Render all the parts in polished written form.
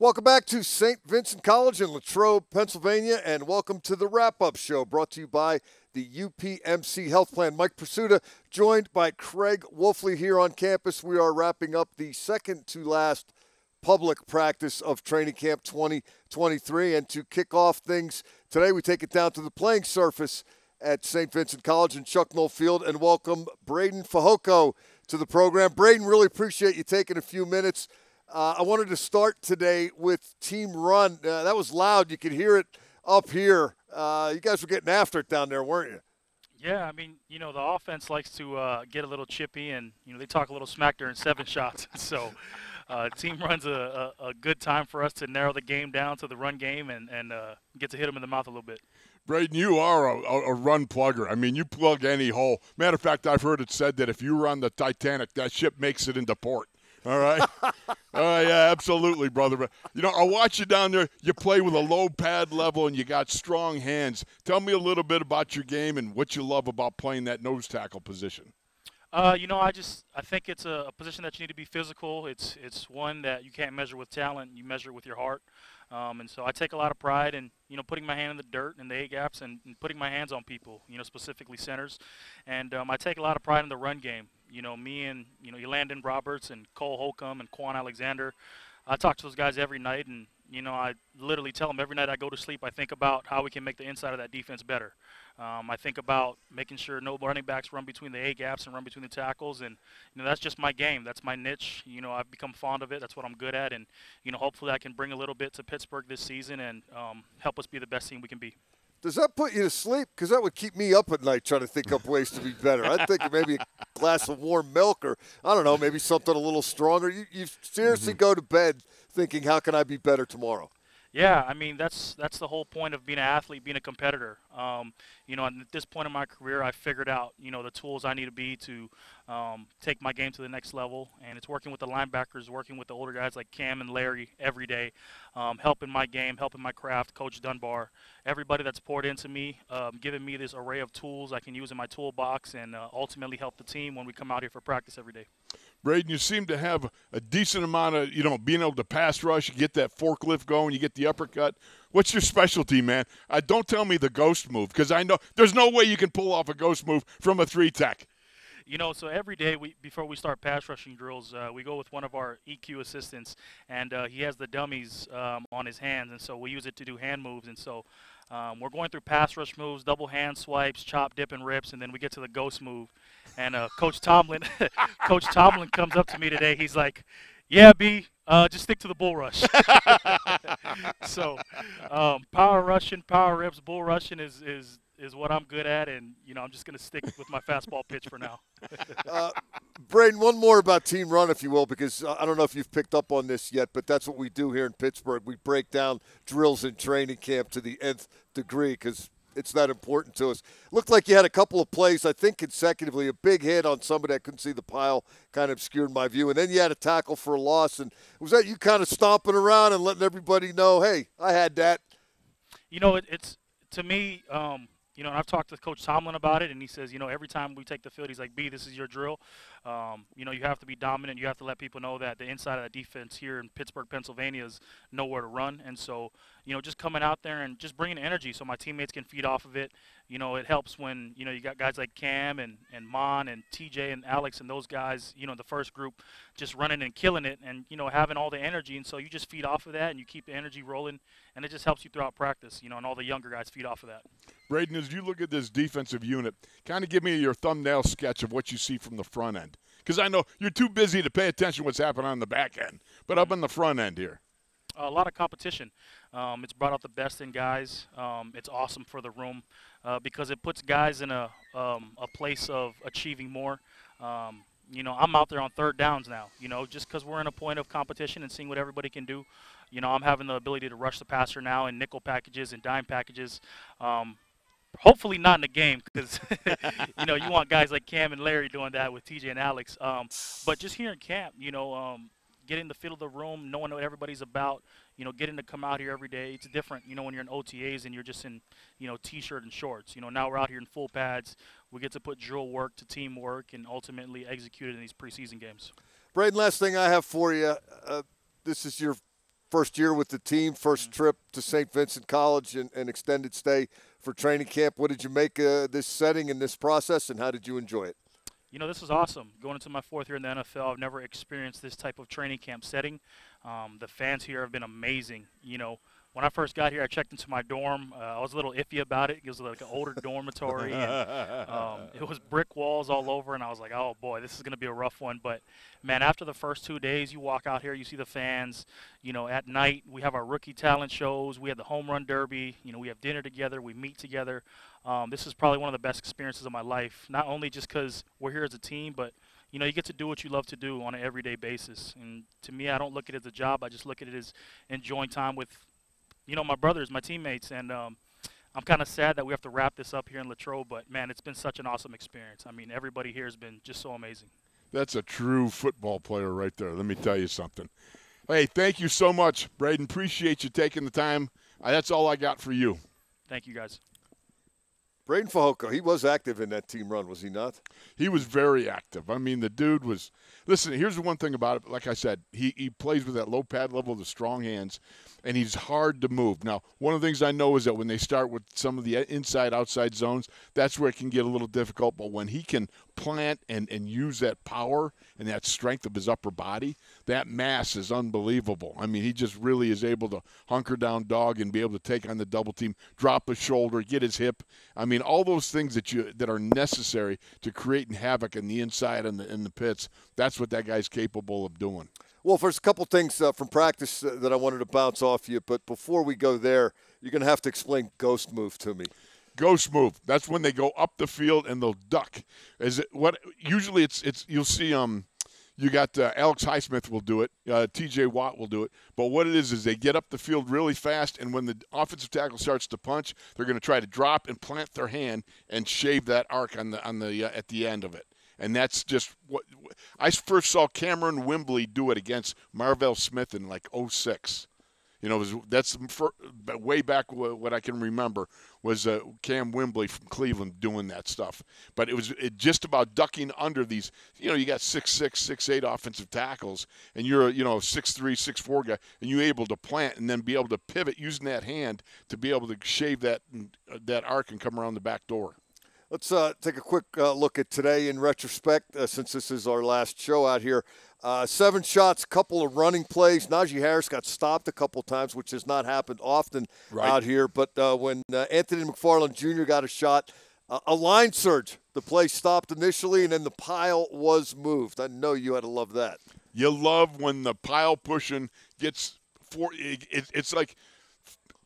Welcome back to St. Vincent College in Latrobe, Pennsylvania, and welcome to the wrap-up show brought to you by the UPMC Health Plan. Mike Prisuta joined by Craig Wolfley here on campus. We are wrapping up the second-to-last public practice of training camp 2023. And to kick off things today, we take it down to the playing surface at St. Vincent College in Chuck Knoll Field and welcome Breiden Fehoko to the program. Breiden, really appreciate you taking a few minutes. I wanted to start today with team run. That was loud. You could hear it up here. You guys were getting after it down there, weren't you? Yeah, I mean, you know, the offense likes to get a little chippy, and, you know, they talk a little smack during seven shots. So team run's a good time for us to narrow the game down to the run game and get to hit them in the mouth a little bit. Breiden, you are a run plugger. I mean, you plug any hole. Matter of fact, I've heard it said that if you were on the Titanic, that ship makes it into port. All right. Yeah, absolutely, brother. But, you know, I watch you down there. You play with a low pad level and you got strong hands. Tell me a little bit about your game and what you love about playing that nose tackle position. You know, I think it's a position that you need to be physical. It's one that you can't measure with talent. You measure it with your heart. And so I take a lot of pride in, you know, putting my hand in the dirt and the A-gaps and putting my hands on people, you know, specifically centers. And I take a lot of pride in the run game. You know, me and, you know, Elandon Roberts and Cole Holcomb and Kwon Alexander, I talk to those guys every night. And, you know, I literally tell them every night I go to sleep, I think about how we can make the inside of that defense better. I think about making sure no running backs run between the A-gaps and run between the tackles. And, you know, that's just my game. That's my niche. You know, I've become fond of it. That's what I'm good at. And, you know, hopefully I can bring a little bit to Pittsburgh this season and help us be the best team we can be. Does that put you to sleep? Because that would keep me up at night trying to think up ways to be better. I'd think of maybe a glass of warm milk or, I don't know, maybe something a little stronger. You seriously go to bed thinking, how can I be better tomorrow? Yeah, I mean, that's the whole point of being an athlete, being a competitor. You know, at this point in my career, I figured out, you know, the tools I need to be to take my game to the next level. And it's working with the linebackers, working with the older guys like Cam and Larry every day, helping my game, helping my craft, Coach Dunbar, everybody that's poured into me, giving me this array of tools I can use in my toolbox and ultimately help the team when we come out here for practice every day. Breiden, you seem to have a decent amount of, you know, being able to pass rush, you get that forklift going, you get the uppercut. What's your specialty, man? Don't tell me the ghost move, because I know there's no way you can pull off a ghost move from a three-tech. You know, so every day before we start pass rushing drills, we go with one of our EQ assistants, and he has the dummies on his hands, and so we use it to do hand moves. And so we're going through pass rush moves, double hand swipes, chop, dip, and rips, and then we get to the ghost move. And Coach Tomlin comes up to me today. He's like, yeah, B, just stick to the bull rush. So power rushing, power rips, bull rushing is what I'm good at, and, you know, I'm just going to stick with my fastball pitch for now. Breiden, one more about team run, if you will, because I don't know if you've picked up on this yet, but that's what we do here in Pittsburgh. We break down drills in training camp to the nth degree because it's that important to us. Looked like you had a couple of plays, I think, consecutively, a big hit on somebody. I couldn't see the pile, kind of obscured my view, and then you had a tackle for a loss. And was that you kind of stomping around and letting everybody know, hey, I had that? You know, it's to me – you know, and I've talked to Coach Tomlin about it, and he says, you know, every time we take the field, he's like, B, this is your drill. You know, you have to be dominant. You have to let people know that the inside of that defense here in Pittsburgh, Pennsylvania is nowhere to run. And so, you know, just coming out there and just bringing energy so my teammates can feed off of it. You know, it helps when, you know, you got guys like Cam and Mon and TJ and Alex and those guys, you know, the first group just running and killing it and, you know, having all the energy. And so you just feed off of that and you keep the energy rolling, and it just helps you throughout practice, you know, and all the younger guys feed off of that. Breiden, as you look at this defensive unit, kind of give me your thumbnail sketch of what you see from the front end. Because I know you're too busy to pay attention to what's happening on the back end, but up on the front end here. A lot of competition. It's brought out the best in guys. It's awesome for the room because it puts guys in a place of achieving more. You know, I'm out there on third downs now, you know, just because we're in a point of competition and seeing what everybody can do. You know, I'm having the ability to rush the passer now in nickel packages and dime packages. Hopefully not in the game because, you know, you want guys like Cam and Larry doing that with TJ and Alex. But just here in camp, you know, getting the feel of the room, knowing what everybody's about, you know, getting to come out here every day. It's different, you know, when you're in OTAs and you're just in, you know, T-shirt and shorts. You know, now we're out here in full pads. We get to put drill work to teamwork and ultimately execute it in these preseason games. Breiden, last thing I have for you, this is your First year with the team, first trip to St. Vincent College and extended stay for training camp. What did you make of this setting and this process, and how did you enjoy it? You know, this is awesome. Going into my fourth year in the NFL, I've never experienced this type of training camp setting. The fans here have been amazing. You know, when I first got here, I checked into my dorm. I was a little iffy about it. It was like an older dormitory. And, it was brick walls all over, and I was like, oh, boy, this is going to be a rough one. But, man, after the first 2 days, you walk out here, you see the fans. You know, at night, we have our rookie talent shows. We have the home run derby. You know, we have dinner together. We meet together. This is probably one of the best experiences of my life, not only just because we're here as a team, but, you know, you get to do what you love to do on an everyday basis. And to me, I don't look at it as a job. I just look at it as enjoying time with, you know, my brothers, my teammates, and I'm kind of sad that we have to wrap this up here in Latrobe, but, man, it's been such an awesome experience. I mean, everybody here has been just so amazing. That's a true football player right there. Let me tell you something. Hey, thank you so much, Breiden. Appreciate you taking the time. That's all I got for you. Thank you, guys. Breiden Fehoko, he was active in that team run, was he not? He was very active. I mean, the dude was – listen, here's the one thing about it. Like I said, he plays with that low pad level, the strong hands, and he's hard to move. Now, one of the things I know is that when they start with some of the inside-outside zones, that's where it can get a little difficult. But when he can plant and use that power and that strength of his upper body, that mass is unbelievable. I mean, he just really is able to hunker down dog and be able to take on the double team, drop his shoulder, get his hip. I mean, all those things that are necessary to create havoc in the inside and in the pits, that's what that guy's capable of doing. Well, there's a couple things from practice that I wanted to bounce off you, but before we go there, you're going to have to explain ghost move to me. Ghost move. That's when they go up the field and they'll duck. Usually it's you'll see you got Alex Highsmith will do it. T.J. Watt will do it. But what it is they get up the field really fast, and when the offensive tackle starts to punch, they're going to try to drop and plant their hand and shave that arc on the at the end of it. And that's just what I first saw Cameron Wimbley do it against Marvell Smith in like 06. You know, that's way back what I can remember was Cam Wimbley from Cleveland doing that stuff. But it just about ducking under these, you know, you got 6'6", 6'8" offensive tackles, and you're, you know, 6'3", 6'4" guy, and you're able to plant and then be able to pivot using that hand to be able to shave that arc and come around the back door. Let's take a quick look at today in retrospect, since this is our last show out here. 7 shots, couple of running plays. Najee Harris got stopped a couple times, which has not happened often out here. But when Anthony McFarland Jr. got a shot, a line surge. The play stopped initially, and then the pile was moved. I know you had to love that. You love when the pile pushing gets – it's like –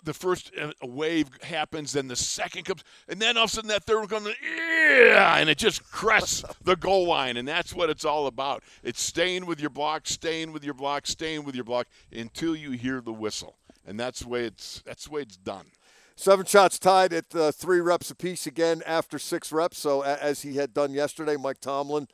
the first wave happens, then the second comes, and then all of a sudden that third one comes, and it just crests the goal line, and that's what it's all about. It's staying with your block, staying with your block, staying with your block until you hear the whistle, and that's the way it's done. 7 shots tied at 3 reps apiece again after 6 reps, so as he had done yesterday, Mike Tomlin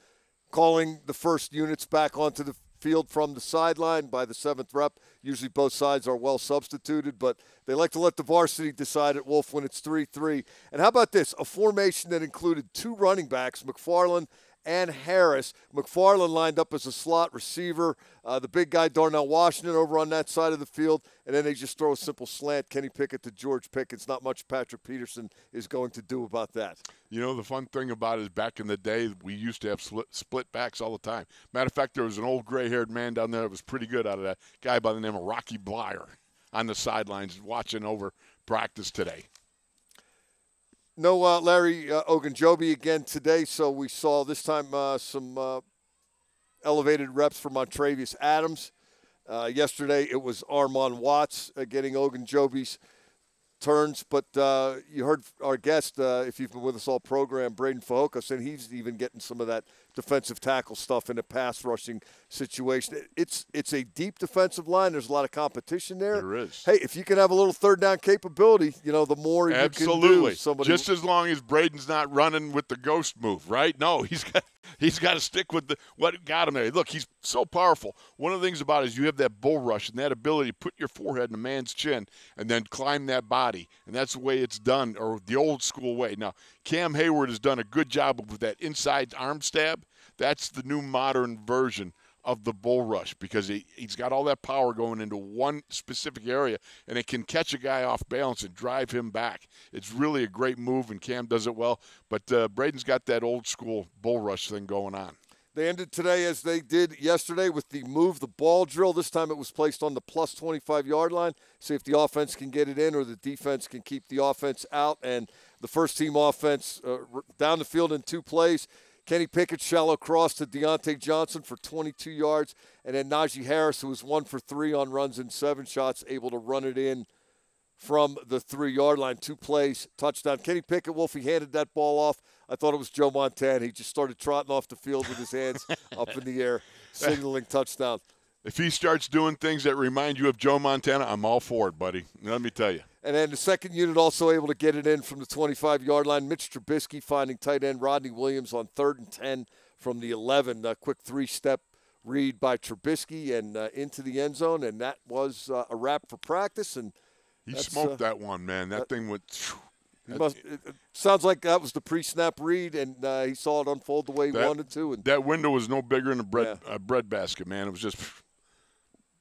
calling the first units back onto the field from the sideline by the 7th rep. Usually both sides are well substituted, but they like to let the varsity decide at Wolf when it's 3-3. And how about this? A formation that included 2 running backs, McFarland and Harris. McFarland lined up as a slot receiver. The big guy, Darnell Washington, over on that side of the field. And then they just throw a simple slant, Kenny Pickett to George Pickens. Not much Patrick Peterson is going to do about that. You know, the fun thing about it is back in the day, we used to have split backs all the time. Matter of fact, there was an old gray-haired man down there that was pretty good out of that, guy by the name of Rocky Bleier on the sidelines watching over practice today. No Larry Ogunjobi again today, so we saw this time some elevated reps for Montravious Adams. Yesterday it was Armon Watts getting Ogunjobi's turns, but you heard our guest, if you've been with us all program, Breiden Fehoko, saying he's even getting some of that defensive tackle stuff in a pass rushing situation. It's a deep defensive line. There's a lot of competition there. There is. Hey, if you can have a little third down capability, you know, the more you can do. Absolutely. Just as long as Braden's not running with the ghost move, right? No, he's got to stick with what got him there. Look, he's so powerful. One of the things about it is you have that bull rush and that ability to put your forehead in a man's chin and then climb that body, and that's the way it's done, or the old school way. Now, Cam Hayward has done a good job with that inside arm stab. That's the new modern version of the bull rush because he's got all that power going into one specific area, and it can catch a guy off balance and drive him back. It's really a great move, and Cam does it well. But Braden's got that old-school bull rush thing going on. They ended today as they did yesterday with the move the ball drill. This time it was placed on the plus 25-yard line. See if the offense can get it in or the defense can keep the offense out. And the first-team offense down the field in two plays. Kenny Pickett, shallow cross to Deontay Johnson for 22 yards. And then Najee Harris, who was 1 for 3 on runs and 7 shots, able to run it in from the 3-yard line. 2 plays, touchdown. Kenny Pickett, Wolfie handed that ball off. I thought it was Joe Montana. He just started trotting off the field with his hands up in the air, signaling touchdown. If he starts doing things that remind you of Joe Montana, I'm all for it, buddy. Let me tell you. And then the second unit also able to get it in from the 25-yard line. Mitch Trubisky finding tight end Rodney Williams on 3rd and 10 from the 11. A quick 3-step read by Trubisky and into the end zone, and that was a wrap for practice. And he smoked that one, man. That thing went. It sounds like that was the pre-snap read, and he saw it unfold the way he wanted to. And that window was no bigger than a bread basket, man. It was just.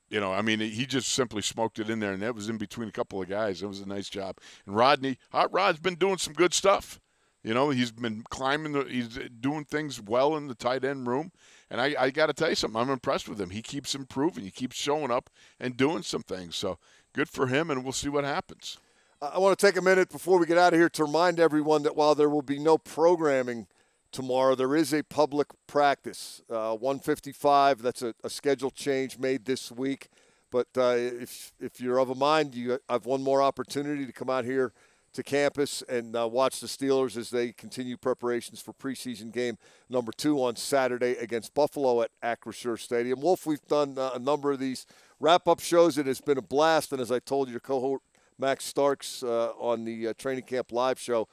You know, I mean, he just simply smoked it in there, and that was in between a couple of guys. It was a nice job. And Rodney, Hot Rod's been doing some good stuff. You know, he's been climbing. He's doing things well in the tight end room. And I got to tell you something, I'm impressed with him. He keeps improving. He keeps showing up and doing some things. So good for him, and we'll see what happens. I want to take a minute before we get out of here to remind everyone that while there will be no programming tomorrow, there is a public practice, 1:55. That's a schedule change made this week. But if you're of a mind, you have one more opportunity to come out here to campus and watch the Steelers as they continue preparations for preseason game number 2 on Saturday against Buffalo at Acrisure Stadium. Wolf, we've done a number of these wrap-up shows. It has been a blast. And as I told your cohort Max Starks on the training camp live show,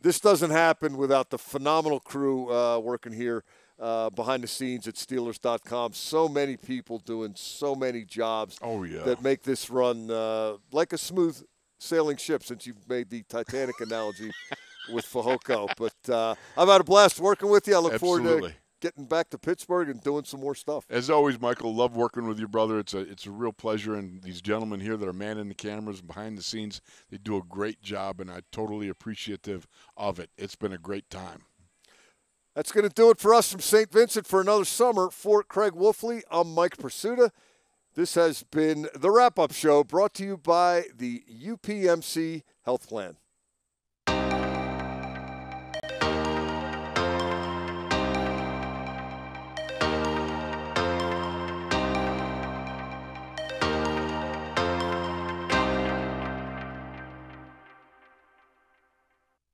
this doesn't happen without the phenomenal crew working here behind the scenes at Steelers.com. So many people doing so many jobs that make this run like a smooth sailing ship, since you've made the Titanic analogy with Fehoko. But I've had a blast working with you. I look forward to getting back to Pittsburgh and doing some more stuff. As always, Michael, love working with your brother. It's a real pleasure, and these gentlemen here that are manning the cameras and behind the scenes, they do a great job, and I'm totally appreciative of it. It's been a great time. That's going to do it for us from St. Vincent for another summer. For Craig Wolfley, I'm Mike Prisuta. This has been the Wrap-Up Show, brought to you by the UPMC Health Plan.